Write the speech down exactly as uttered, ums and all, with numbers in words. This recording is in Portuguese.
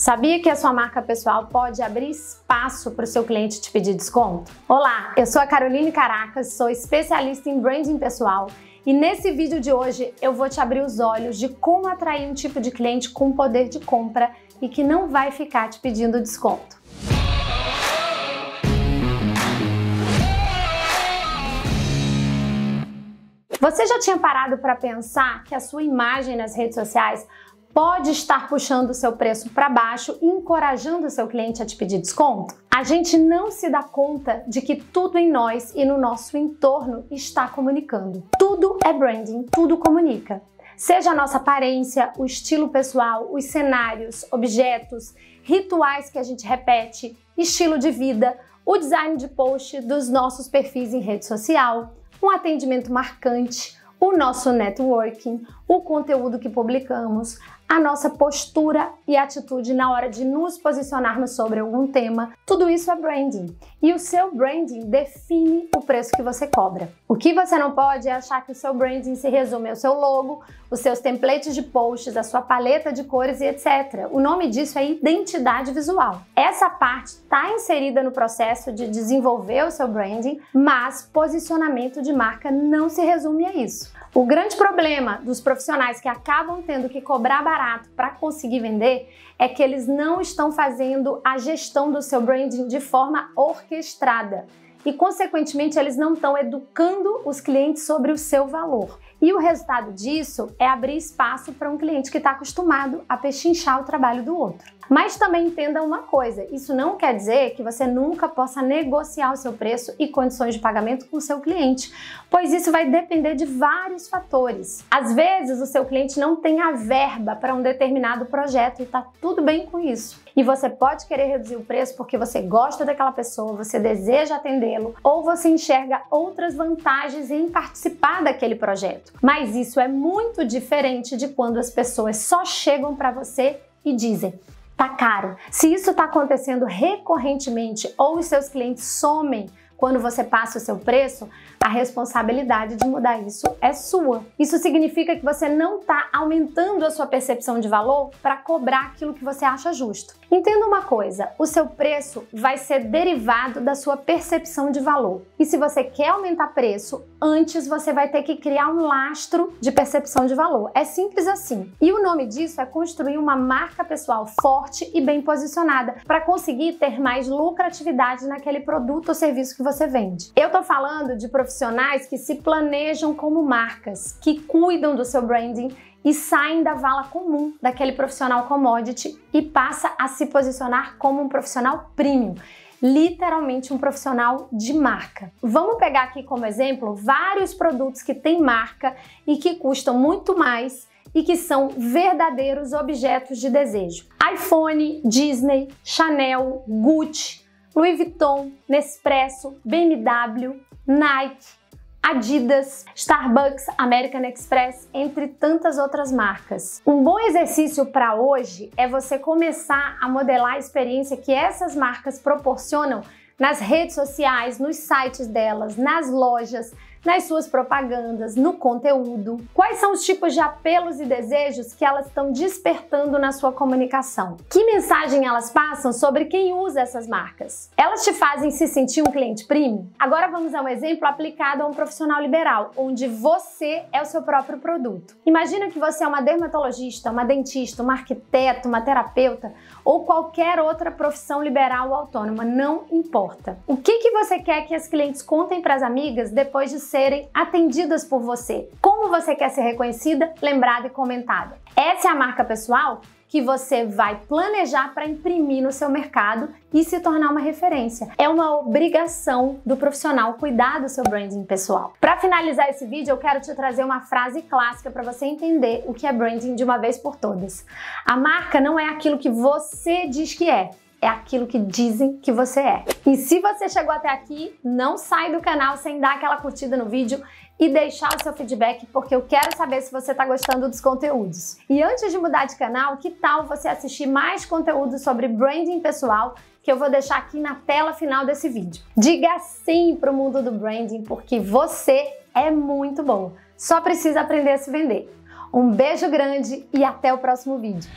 Sabia que a sua marca pessoal pode abrir espaço para o seu cliente te pedir desconto? Olá, eu sou a Caroline Caracas, sou especialista em branding pessoal e nesse vídeo de hoje eu vou te abrir os olhos de como atrair um tipo de cliente com poder de compra e que não vai ficar te pedindo desconto. Você já tinha parado para pensar que a sua imagem nas redes sociais pode estar puxando o seu preço para baixo e encorajando o seu cliente a te pedir desconto? A gente não se dá conta de que tudo em nós e no nosso entorno está comunicando. Tudo é branding, tudo comunica. Seja a nossa aparência, o estilo pessoal, os cenários, objetos, rituais que a gente repete, estilo de vida, o design de post dos nossos perfis em rede social, um atendimento marcante, o nosso networking, o conteúdo que publicamos, a nossa postura e atitude na hora de nos posicionarmos sobre algum tema, tudo isso é branding. E o seu branding define o preço que você cobra. O que você não pode é achar que o seu branding se resume ao seu logo, os seus templates de posts, a sua paleta de cores e etcétera. O nome disso é identidade visual. Essa parte está inserida no processo de desenvolver o seu branding, mas posicionamento de marca não se resume a isso. O grande problema dos profissionais que acabam tendo que cobrar barato para conseguir vender é que eles não estão fazendo a gestão do seu branding de forma orquestrada e, consequentemente, eles não estão educando os clientes sobre o seu valor. E o resultado disso é abrir espaço para um cliente que está acostumado a pechinchar o trabalho do outro. Mas também entenda uma coisa, isso não quer dizer que você nunca possa negociar o seu preço e condições de pagamento com o seu cliente, pois isso vai depender de vários fatores. Às vezes o seu cliente não tem a verba para um determinado projeto e está tudo bem com isso. E você pode querer reduzir o preço porque você gosta daquela pessoa, você deseja atendê-lo ou você enxerga outras vantagens em participar daquele projeto. Mas isso é muito diferente de quando as pessoas só chegam para você e dizem: tá caro. Se isso está acontecendo recorrentemente ou os seus clientes somem quando você passa o seu preço, a responsabilidade de mudar isso é sua. Isso significa que você não está aumentando a sua percepção de valor para cobrar aquilo que você acha justo. Entenda uma coisa, o seu preço vai ser derivado da sua percepção de valor. E se você quer aumentar preço, antes você vai ter que criar um lastro de percepção de valor. É simples assim. E o nome disso é construir uma marca pessoal forte e bem posicionada para conseguir ter mais lucratividade naquele produto ou serviço que você você vende. Eu tô falando de profissionais que se planejam como marcas, que cuidam do seu branding e saem da vala comum daquele profissional commodity e passa a se posicionar como um profissional premium, literalmente um profissional de marca. Vamos pegar aqui como exemplo vários produtos que têm marca e que custam muito mais e que são verdadeiros objetos de desejo. iPhone, Disney, Chanel, Gucci, Louis Vuitton, Nespresso, B M W, Nike, Adidas, Starbucks, American Express, entre tantas outras marcas. Um bom exercício para hoje é você começar a modelar a experiência que essas marcas proporcionam nas redes sociais, nos sites delas, nas lojas, nas suas propagandas, no conteúdo. Quais são os tipos de apelos e desejos que elas estão despertando na sua comunicação? Que mensagem elas passam sobre quem usa essas marcas? Elas te fazem se sentir um cliente premium? Agora vamos a um exemplo aplicado a um profissional liberal, onde você é o seu próprio produto. Imagina que você é uma dermatologista, uma dentista, uma arquiteta, uma terapeuta ou qualquer outra profissão liberal ou autônoma, não importa. O que que você quer que as clientes contem para as amigas depois de serem atendidas por você? Como você quer ser reconhecida, lembrada e comentada? Essa é a marca pessoal que você vai planejar para imprimir no seu mercado e se tornar uma referência. É uma obrigação do profissional cuidar do seu branding pessoal. Para finalizar esse vídeo, eu quero te trazer uma frase clássica para você entender o que é branding de uma vez por todas. A marca não é aquilo que você diz que é, é aquilo que dizem que você é. E se você chegou até aqui, não sai do canal sem dar aquela curtida no vídeo e deixar o seu feedback, porque eu quero saber se você está gostando dos conteúdos. E antes de mudar de canal, que tal você assistir mais conteúdo sobre branding pessoal que eu vou deixar aqui na tela final desse vídeo. Diga sim para o mundo do branding, porque você é muito bom. Só precisa aprender a se vender. Um beijo grande e até o próximo vídeo.